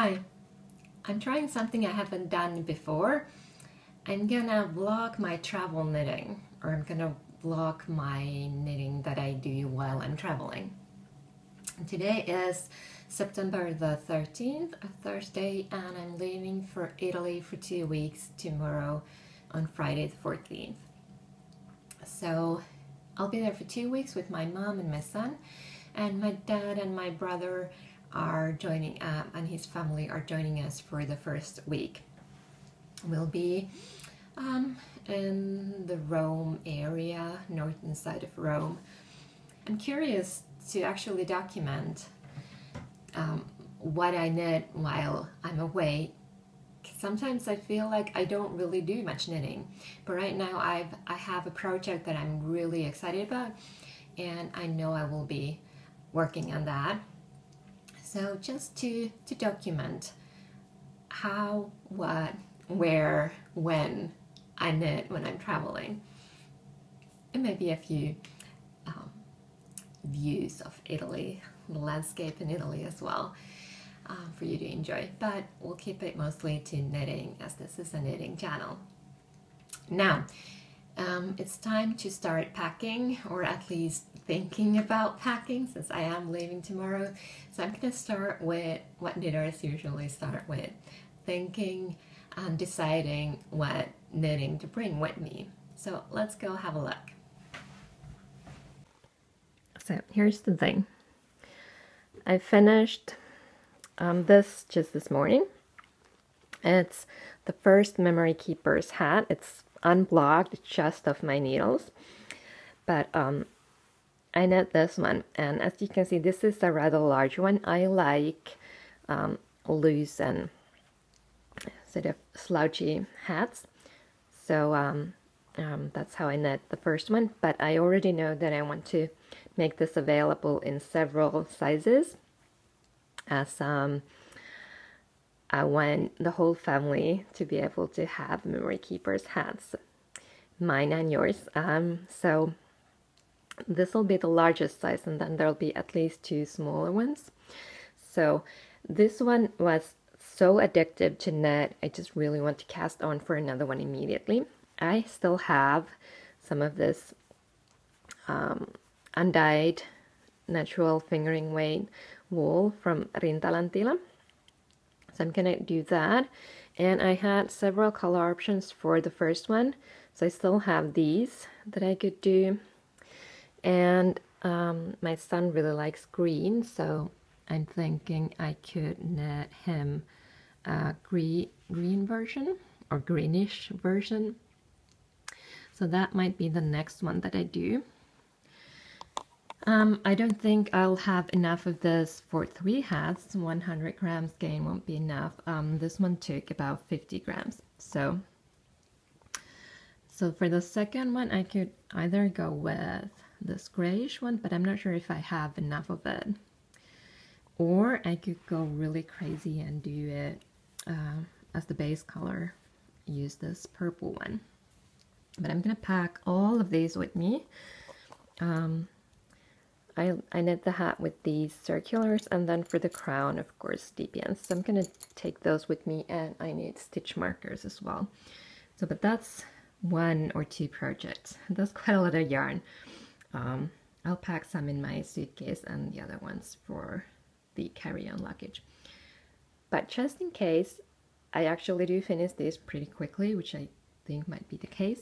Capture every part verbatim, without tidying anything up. Hi, I'm trying something I haven't done before. I'm gonna vlog my travel knitting, or I'm gonna vlog my knitting that I do while I'm traveling. Today is September the thirteenth, a Thursday, and I'm leaving for Italy for two weeks tomorrow on Friday the fourteenth. So I'll be there for two weeks with my mom and my son, and my dad and my brother are joining uh, and his family are joining us for the first week. We'll be um, in the Rome area, northern side of Rome. I'm curious to actually document um, what I knit while I'm away. Sometimes I feel like I don't really do much knitting, but right now I've I have a project that I'm really excited about, and I know I will be working on that. So just to, to document how, what, where, when I knit when I'm traveling. It may be a few um, views of Italy, the landscape in Italy as well, um, for you to enjoy, but we'll keep it mostly to knitting as this is a knitting channel. Now, um, it's time to start packing, or at least thinking about packing, since I am leaving tomorrow. So I'm gonna start with what knitters usually start with, thinking and deciding what knitting to bring with me. So let's go have a look. So here's the thing. I finished um, this just this morning. It's the first Memory Keeper's hat. It's unblocked, it's just off my needles, but um, I knit this one, and as you can see, this is a rather large one. I like um, loose and sort of slouchy hats, so um, um, that's how I knit the first one, but I already know that I want to make this available in several sizes, as um, I want the whole family to be able to have Memory Keeper's hats, mine and yours. Um, so this will be the largest size, and then there'll be at least two smaller ones. So this one was so addictive to knit, I just really want to cast on for another one immediately. I still have some of this um, undyed natural fingering weight wool from Rintalantila, so I'm gonna do that. And I had several color options for the first one, so I still have these that I could do. And um, my son really likes green, so I'm thinking I could knit him a green, green version, or greenish version. So that might be the next one that I do. Um, I don't think I'll have enough of this for three hats. one hundred grams gain won't be enough. Um, this one took about fifty grams. So, so for the second one, I could either go with this grayish one, but I'm not sure if I have enough of it, or I could go really crazy and do it uh, as the base color, use this purple one. But I'm gonna pack all of these with me. um, I, I knit the hat with these circulars, and then for the crown, of course, D P Ns, so I'm gonna take those with me, and I need stitch markers as well. So, but that's one or two projects. That's quite a lot of yarn. Um, I'll pack some in my suitcase and the other ones for the carry-on luggage. But just in case, I actually do finish these pretty quickly, which I think might be the case,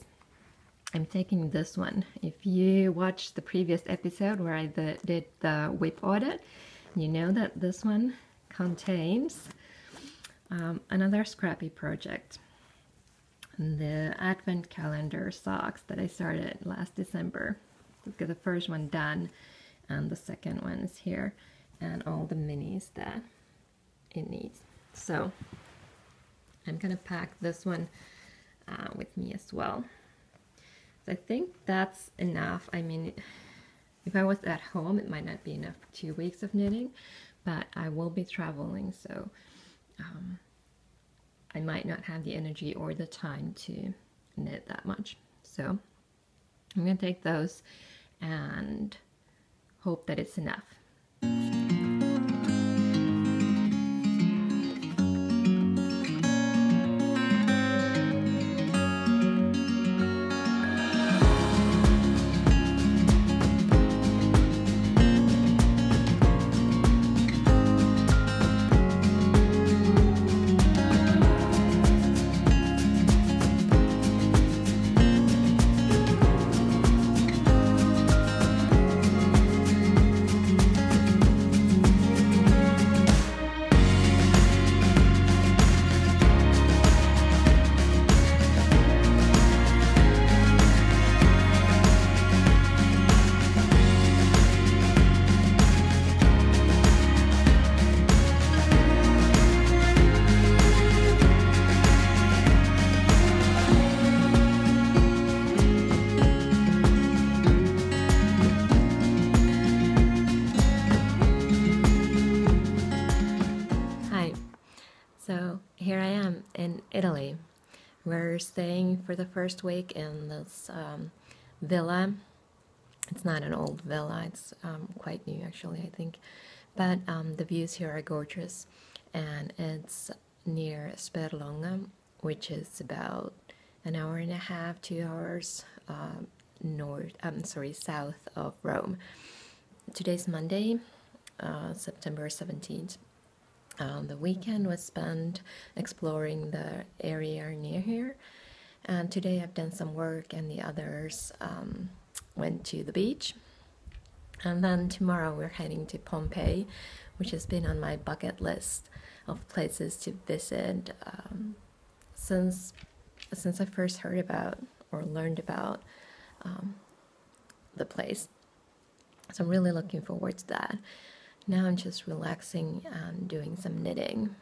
I'm taking this one. If you watched the previous episode where I the, did the whip audit, you know that this one contains um, another scrappy project. The advent calendar socks that I started last December. Let's get the first one done, and the second one is here, and all the minis that it needs. So I'm gonna pack this one uh, with me as well. So I think that's enough. I mean, if I was at home, it might not be enough for two weeks of knitting, but I will be traveling, so um, I might not have the energy or the time to knit that much. So I'm gonna take those and hope that it's enough. Italy. We're staying for the first week in this um, villa. It's not an old villa, it's um, quite new actually, I think. But um, the views here are gorgeous, and it's near Sperlonga, which is about an hour and a half, two hours um, north. I'm sorry, south of Rome. Today's Monday, uh, September seventeenth. Um, the weekend was spent exploring the area near here, and today I've done some work, and the others um, went to the beach. And then tomorrow we're heading to Pompeii, which has been on my bucket list of places to visit um, since since I first heard about or learned about um, the place. So I'm really looking forward to that. Now I'm just relaxing and doing some knitting.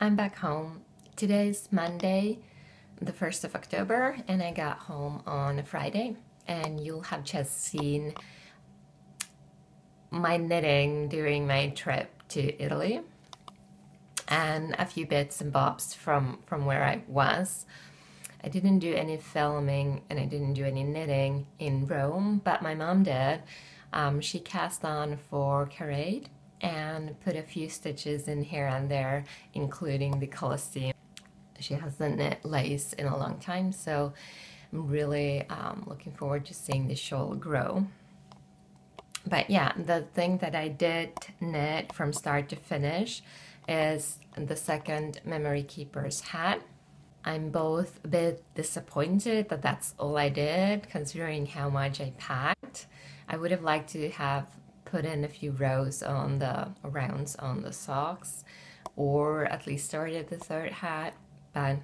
I'm back home. Today's Monday, the first of October, and I got home on a Friday, and you'll have just seen my knitting during my trip to Italy and a few bits and bobs from, from where I was. I didn't do any filming and I didn't do any knitting in Rome, but my mom did. Um, she cast on for Caraid and put a few stitches in here and there, including the Colosseum. She hasn't knit lace in a long time, so I'm really um, looking forward to seeing the shawl grow. But yeah, the thing that I did knit from start to finish is the second Memory Keeper's hat. I'm both a bit disappointed that that's all I did, considering how much I packed. I would have liked to have put in a few rows on the rounds on the socks, or at least started the third hat. But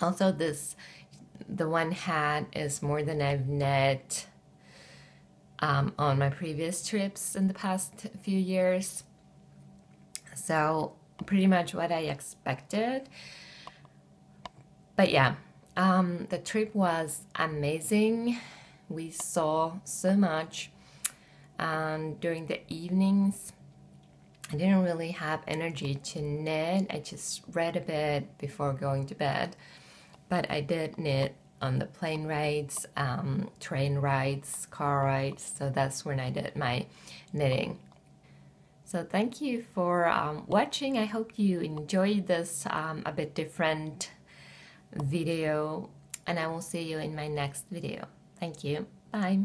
also this, the one hat is more than I've knit um, on my previous trips in the past few years. So pretty much what I expected. But yeah, um, the trip was amazing. We saw so much. Um, during the evenings, I didn't really have energy to knit. I just read a bit before going to bed, but I did knit on the plane rides, um, train rides, car rides, so that's when I did my knitting. So thank you for um, watching. I hope you enjoyed this um, a bit different video, and I will see you in my next video. Thank you. Bye.